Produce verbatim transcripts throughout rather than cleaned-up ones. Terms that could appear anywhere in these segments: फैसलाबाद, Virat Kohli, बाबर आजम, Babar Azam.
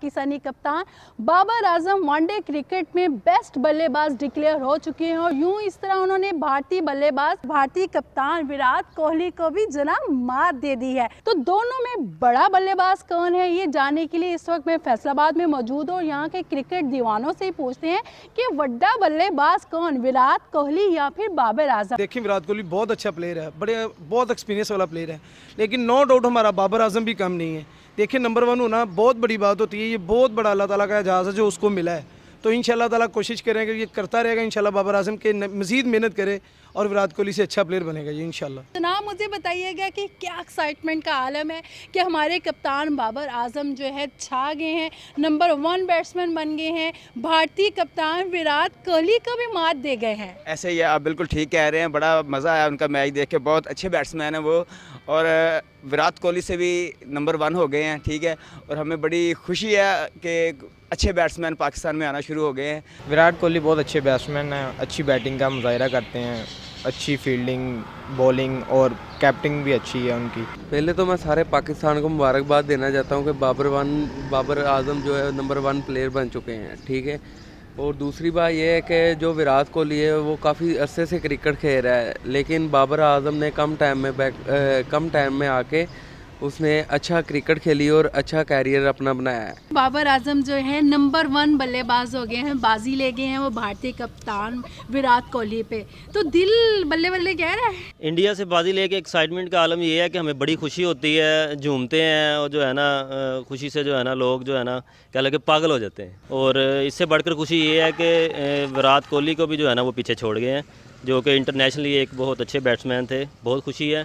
पाकिस्तानी कप्तान बाबर आजम one day cricket में best बल्लेबाज डिक्लेयर हो चुके हैं और यूं इस तरह उन्होंने भारतीय बल्लेबाज भारतीय कप्तान विराट कोहली को भी जना मात दे दी है। तो दोनों में बड़ा बल्लेबाज कौन है ये जानने के लिए इस वक्त मैं फैसलाबाद में मौजूद हूँ और यहाँ के क्रिकेट दीवानों से पूछते हैं कि बड़ा बल्लेबाज कौन, विराट कोहली या फिर बाबर आजम। देखिए विराट कोहली बहुत अच्छा प्लेयर है, बड़े बहुत एक्सपीरियंस वाला प्लेयर है, लेकिन नो डाउट हमारा बाबर आजम भी कम नहीं है। देखिए नंबर वन होना बहुत बड़ी बात होती है, ये बहुत बड़ा अल्लाह ताला का एजाज़ है जो उसको मिला है। तो इंशाल्लाह ताला कोशिश करें कि ये करता रहेगा, इंशाल्लाह बाबर आजम के मज़ीद मेहनत करे और विराट कोहली से अच्छा प्लेयर बनेगा ये इंशाल्लाह। जनाब मुझे बताइएगा कि क्या एक्साइटमेंट का आलम है कि हमारे कप्तान बाबर आजम जो है छा गए हैं, नंबर वन बैट्समैन बन गए हैं, भारतीय कप्तान विराट कोहली को भी मात दे गए हैं। ऐसे ही आप बिल्कुल ठीक कह रहे हैं, बड़ा मज़ा आया उनका मैच देख के, बहुत अच्छे बैट्समैन हैं वो और विराट कोहली से भी नंबर वन हो गए हैं। ठीक है, और हमें बड़ी खुशी है कि अच्छे बैट्समैन पाकिस्तान में आना शुरू हो गए हैं। विराट कोहली बहुत अच्छे बैट्समैन हैं, अच्छी बैटिंग का मुजाहिरा करते हैं, अच्छी फील्डिंग, बॉलिंग और कैप्टिंग भी अच्छी है उनकी। पहले तो मैं सारे पाकिस्तान को मुबारकबाद देना चाहता हूँ कि बाबर वन बाबर आजम जो है नंबर वन प्लेयर बन चुके हैं। ठीक है, और दूसरी बात यह है कि जो विराट कोहली है वो काफ़ी अरसे से क्रिकेट खेल रहा है, लेकिन बाबर आजम ने कम टाइम में बैक आ, कम टाइम में आके उसने अच्छा क्रिकेट खेली और अच्छा कैरियर अपना बनाया है। बाबर आजम जो है नंबर वन बल्लेबाज हो गए हैं, बाजी ले गए हैं वो भारतीय कप्तान विराट कोहली पे, तो दिल बल्ले बल्ले कह रहा है। इंडिया से बाजी लेके एक्साइटमेंट का आलम ये है कि हमें बड़ी खुशी होती है, झूमते हैं और जो है ना खुशी से जो है ना लोग जो है ना कह लो कि पागल हो जाते हैं। और इससे बढ़कर खुशी ये है कि विराट कोहली को भी जो है ना वो पीछे छोड़ गए हैं, जो कि इंटरनेशनली एक बहुत अच्छे बैट्समैन थे। बहुत खुशी है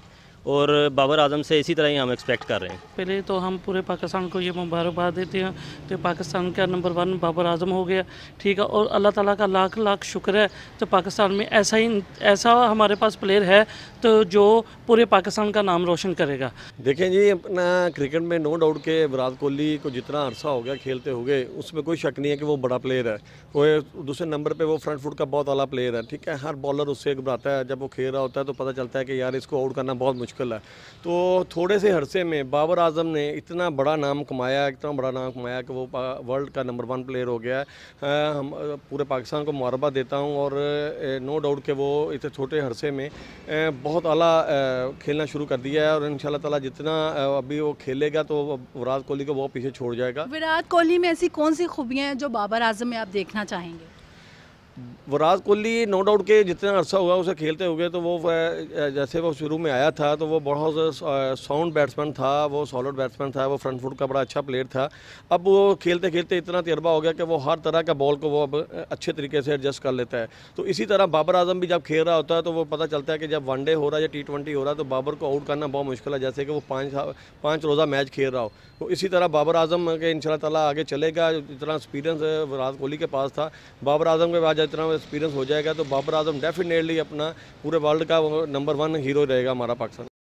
और बाबर आजम से इसी तरह ही हम एक्सपेक्ट कर रहे हैं। पहले तो हम पूरे पाकिस्तान को ये मुबारकबाद देते हैं कि पाकिस्तान का नंबर वन बाबर आजम हो गया। ठीक है, और अल्लाह ताला का लाख लाख शुक्र है तो पाकिस्तान में ऐसा ही ऐसा हमारे पास प्लेयर है तो जो पूरे पाकिस्तान का नाम रोशन करेगा। देखें जी, अपना क्रिकेट में नो डाउट के विराट कोहली को जितना अरसा हो गया खेलते हुए उसमें कोई शक नहीं है कि वो बड़ा प्लेयर है। वो दूसरे नंबर पर वो फ्रंट फुट का बहुत आला प्लेयर है। ठीक है, हर बॉलर उससे घबराता है, जब वो खेल रहा होता है तो पता चलता है कि यार इसको आउट करना बहुत है। तो थोड़े से हरसे में बाबर आजम ने इतना बड़ा नाम कमाया इतना बड़ा नाम कमाया कि वो वर्ल्ड का नंबर वन प्लेयर हो गया है। हम पूरे पाकिस्तान को मुबारकबाद देता हूं और नो डाउट कि वो इतने छोटे हरसे में बहुत आला खेलना शुरू कर दिया है और इंशाल्लाह ताला जितना अभी वो खेलेगा तो विराट कोहली को वो पीछे छोड़ जाएगा। विराट कोहली में ऐसी कौन सी खूबियाँ हैं जो बाबर आजम में आप देखना चाहेंगे? विराट कोहली नो डाउट के जितना अर्सा हुआ उसे खेलते हुए तो वो जैसे वो शुरू में आया था तो वो बहुत साउंड बैट्समैन था, वो सॉलिड बैट्समैन था, वो फ्रंट फुट का बड़ा अच्छा प्लेयर था। अब वो खेलते खेलते इतना तजर्बा हो गया कि वो हर तरह का बॉल को वो अब अच्छे तरीके से एडजस्ट कर लेता है। तो इसी तरह बाबर आजम भी जब खेल रहा होता है तो वो पता चलता है कि जब वनडे हो रहा है या टी ट्वेंटी हो रहा है तो बाबर को आउट करना बहुत मुश्किल है, जैसे कि वो पाँच पाँच रोज़ा मैच खेल रहा हो। तो इसी तरह बाबर आजम के इंशाल्लाह ताला आगे चलेगा, जितना एक्सपीरियंस विराट कोहली के पास था बाबर आजम के बाद इतना एक्सपीरियंस हो जाएगा तो बाबर आजम डेफिनेटली अपना पूरे वर्ल्ड का नंबर वन हीरो रहेगा हमारा पाकिस्तान।